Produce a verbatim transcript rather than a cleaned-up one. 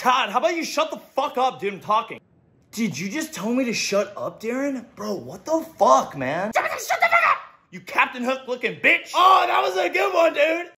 Todd, how about you shut the fuck up, dude? I'm talking. Did you just tell me to shut up, Darren? Bro, what the fuck, man? Shut the fuck up! You Captain Hook looking bitch! Oh, that was a good one, dude!